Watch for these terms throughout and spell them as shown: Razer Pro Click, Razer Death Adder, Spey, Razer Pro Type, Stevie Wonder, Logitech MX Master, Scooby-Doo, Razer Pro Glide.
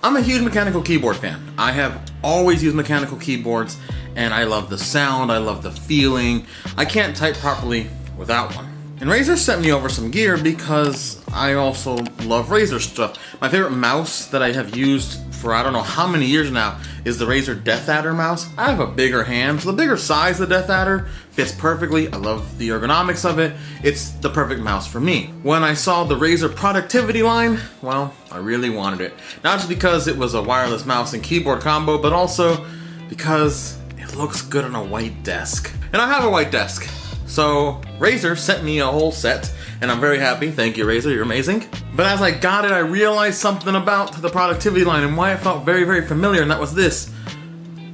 I'm a huge mechanical keyboard fan. I have always used mechanical keyboards, and I love the sound, I love the feeling. I can't type properly without one. And Razer sent me over some gear because I also love Razer stuff. My favorite mouse that I have used for I don't know how many years now is the Razer Death Adder mouse. I have a bigger hand, so the bigger size of the Death Adder fits perfectly. I love the ergonomics of it. It's the perfect mouse for me. When I saw the Razer productivity line, well, I really wanted it. Not just because it was a wireless mouse and keyboard combo, but also because it looks good on a white desk. And I have a white desk. So Razer sent me a whole set, and I'm very happy. Thank you, Razer, you're amazing. But as I got it, I realized something about the productivity line and why it felt very, very familiar, and that was this.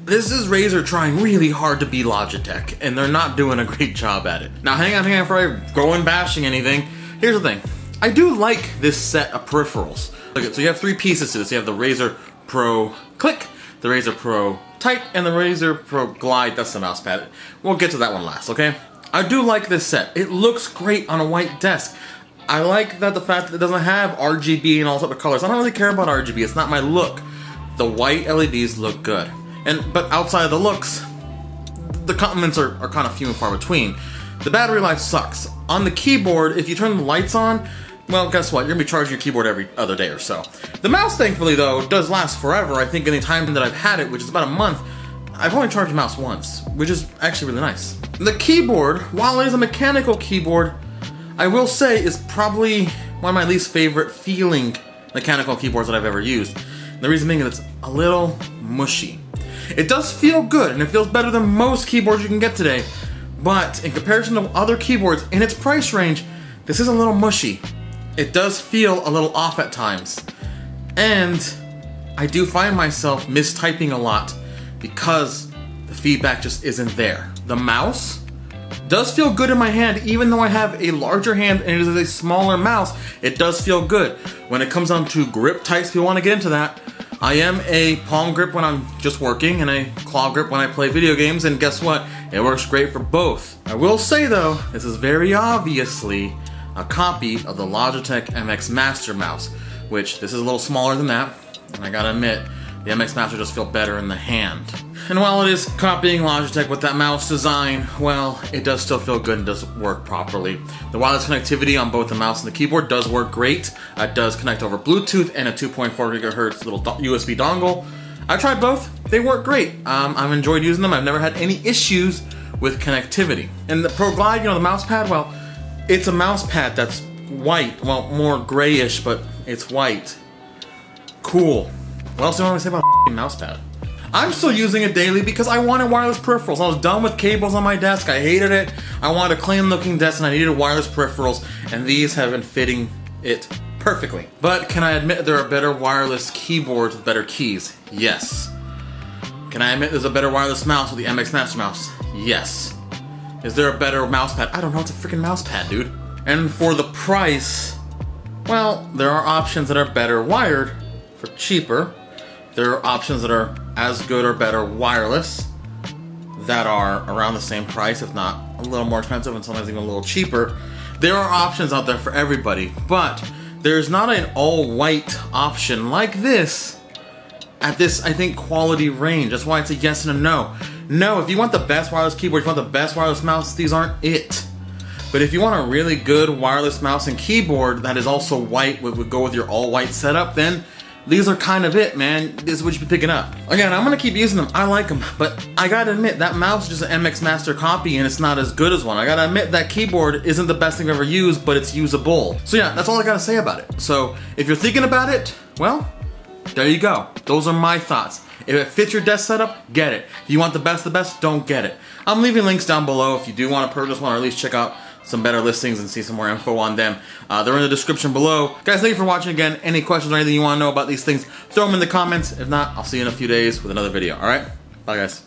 This is Razer trying really hard to be Logitech, and they're not doing a great job at it. Now hang on, before I go in bashing anything, here's the thing. I do like this set of peripherals. Okay, so you have three pieces to this. You have the Razer Pro Click, the Razer Pro Type, and the Razer Pro Glide. That's the mouse pad. We'll get to that one last, okay? I do like this set. It looks great on a white desk. I like that the fact that it doesn't have RGB and all sorts of colors. I don't really care about RGB. It's not my look. The white LEDs look good. But outside of the looks, the compliments are kind of few and far between. The battery life sucks. On the keyboard, if you turn the lights on, well, guess what? You're gonna be charging your keyboard every other day or so. The mouse, thankfully, though, does last forever. I think in the time that I've had it, which is about a month, I've only charged the mouse once, which is actually really nice. The keyboard, while it is a mechanical keyboard, I will say is probably one of my least favorite feeling mechanical keyboards that I've ever used. The reason being is it's a little mushy. It does feel good, and it feels better than most keyboards you can get today, but in comparison to other keyboards in its price range, this is a little mushy. It does feel a little off at times, and I do find myself mistyping a lot because the feedback just isn't there. The mouse does feel good in my hand, even though I have a larger hand and it is a smaller mouse, it does feel good. When it comes down to grip types, we want to get into that. I am a palm grip when I'm just working and a claw grip when I play video games, and guess what? It works great for both. I will say though, this is very obviously a copy of the Logitech MX Master mouse, which this is a little smaller than that, and I gotta admit, the MX Master just felt better in the hand. And while it is copying Logitech with that mouse design, well, it does still feel good and does work properly. The wireless connectivity on both the mouse and the keyboard does work great. It does connect over Bluetooth and a 2.4 gigahertz little USB dongle. I tried both, they work great. I've enjoyed using them. I've never had any issues with connectivity. And the Pro Glide, you know, the mouse pad, well, it's a mouse pad that's white, well, more grayish, but it's white. Cool. What else do I want to say about a mouse pad? I'm still using it daily because I wanted wireless peripherals. I was done with cables on my desk. I hated it. I wanted a clean looking desk and I needed wireless peripherals, and these have been fitting it perfectly. But can I admit there are better wireless keyboards with better keys? Yes. Can I admit there's a better wireless mouse with the MX Master mouse? Yes. Is there a better mouse pad? I don't know, it's a freaking mouse pad, dude. And for the price, well, there are options that are better wired for cheaper. There are options that are as good or better wireless that are around the same price, if not a little more expensive and sometimes even a little cheaper. There are options out there for everybody, but there's not an all-white option like this at this, I think, quality range. That's why it's a yes and a no. No, if you want the best wireless keyboard, if you want the best wireless mouse, these aren't it. But if you want a really good wireless mouse and keyboard that is also white, would go with your all-white setup, then these are kind of it, man. This is what you should be picking up. Again, I'm gonna keep using them. I like them, but I gotta admit, that mouse is just an MX Master copy and it's not as good as one. I gotta admit, that keyboard isn't the best thing I've ever used, but it's usable. So yeah, that's all I gotta say about it. So if you're thinking about it, well, there you go. Those are my thoughts. If it fits your desk setup, get it. If you want the best, don't get it. I'm leaving links down below if you do wanna purchase one, or at least check out some better listings and see some more info on them. They're in the description below. Guys, thank you for watching again. Any questions or anything you want to know about these things, throw them in the comments. If not, I'll see you in a few days with another video, all right? Bye, guys.